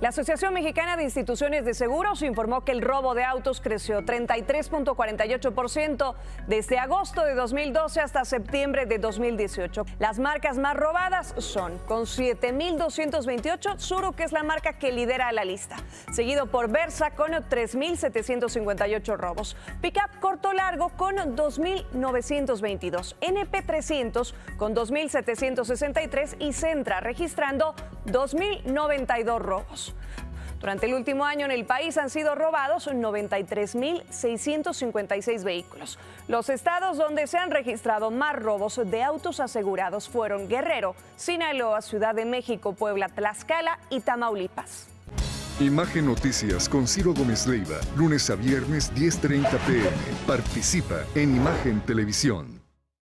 La Asociación Mexicana de Instituciones de Seguros informó que el robo de autos creció 33.48% desde agosto de 2012 hasta septiembre de 2018. Las marcas más robadas son, con 7.228, Tsuru, que es la marca que lidera la lista, seguido por Versa con 3.758 robos, Pickup Corto Largo con 2.922, NP300 con 2.763 y Sentra registrando 2.092 robos. Durante el último año en el país han sido robados 93.656 vehículos. Los estados donde se han registrado más robos de autos asegurados fueron Guerrero, Sinaloa, Ciudad de México, Puebla, Tlaxcala y Tamaulipas. Imagen Noticias con Ciro Gómez Leyva, lunes a viernes 10:30 p.m. Participa en Imagen Televisión.